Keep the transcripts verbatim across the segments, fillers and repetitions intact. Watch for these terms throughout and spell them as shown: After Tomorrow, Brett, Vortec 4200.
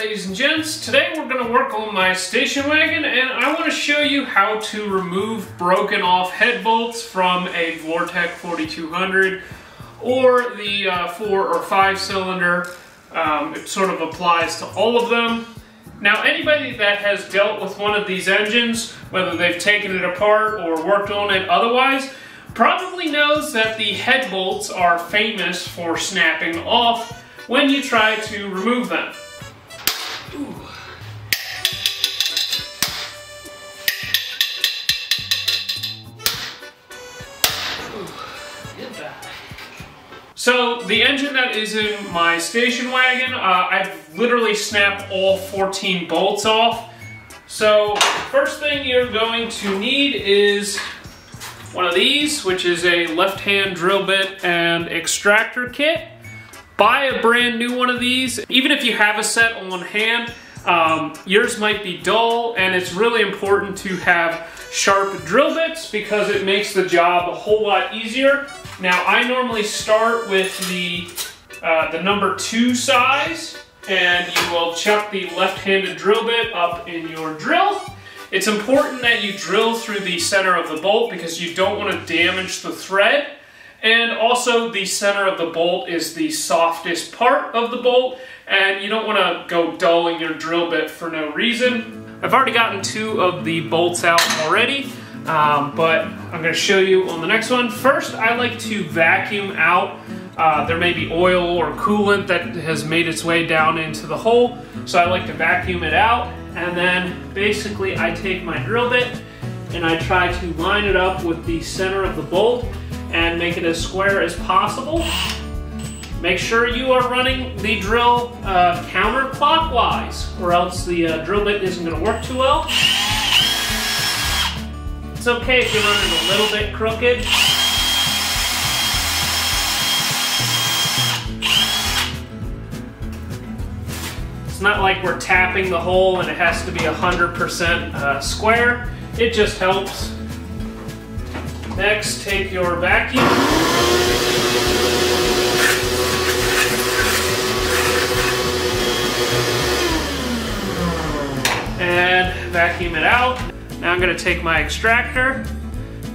ladies and gents, today we're going to work on my station wagon and I want to show you how to remove broken off head bolts from a Vortec forty-two hundred or the uh, four or five cylinder. Um, it sort of applies to all of them. Now, anybody that has dealt with one of these engines, whether they've taken it apart or worked on it otherwise, probably knows that the head bolts are famous for snapping off when you try to remove them. Ooh. So the engine that is in my station wagon, uh, I've literally snapped all fourteen bolts off. So first thing you're going to need is one of these, which is a left-hand drill bit and extractor kit. Buy a brand new one of these. Even if you have a set on hand, um, yours might be dull, and it's really important to have sharp drill bits because it makes the job a whole lot easier. Now, I normally start with the, uh, the number two size, and you will chuck the left-handed drill bit up in your drill. It's important that you drill through the center of the bolt because you don't want to damage the thread. And also, the center of the bolt is the softest part of the bolt, and you don't want to go dulling your drill bit for no reason. I've already gotten two of the bolts out already. Um, but I'm going to show you on the next one. First, I like to vacuum out. Uh, there may be oil or coolant that has made its way down into the hole, so I like to vacuum it out, and then basically I take my drill bit and I try to line it up with the center of the bolt and make it as square as possible. Make sure you are running the drill uh, counterclockwise, or else the uh, drill bit isn't going to work too well. It's okay if you run it a little bit crooked. It's not like we're tapping the hole and it has to be one hundred percent uh, square. It just helps. Next, take your vacuum. And vacuum it out. Now I'm going to take my extractor,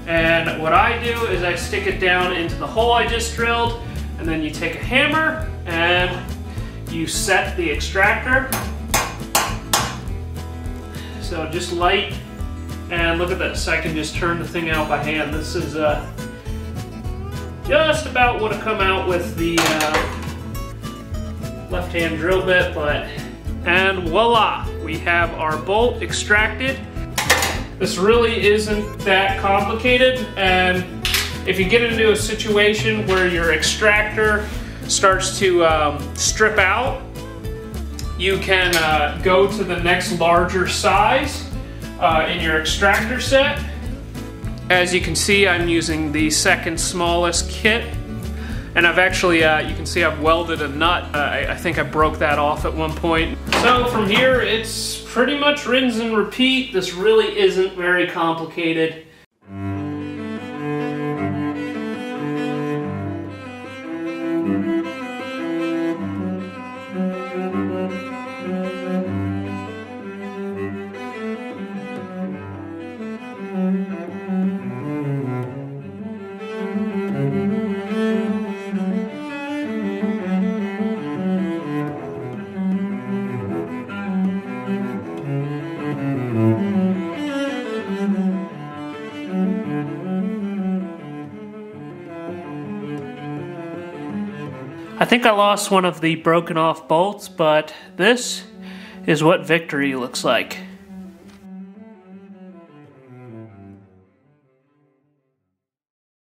and what I do is I stick it down into the hole I just drilled, and then you take a hammer and you set the extractor. So just light, and look at this, I can just turn the thing out by hand. This is uh, just about what I come out with the uh, left-hand drill bit, but and voila, we have our bolt extracted. This really isn't that complicated, and if you get into a situation where your extractor starts to um, strip out, you can uh, go to the next larger size uh, in your extractor set. As you can see, I'm using the second smallest kit, and I've actually, uh, you can see I've welded a nut. Uh, I, I think I broke that off at one point. So from here, it's pretty much rinse and repeat. This really isn't very complicated. I think I lost one of the broken off bolts, but this is what victory looks like.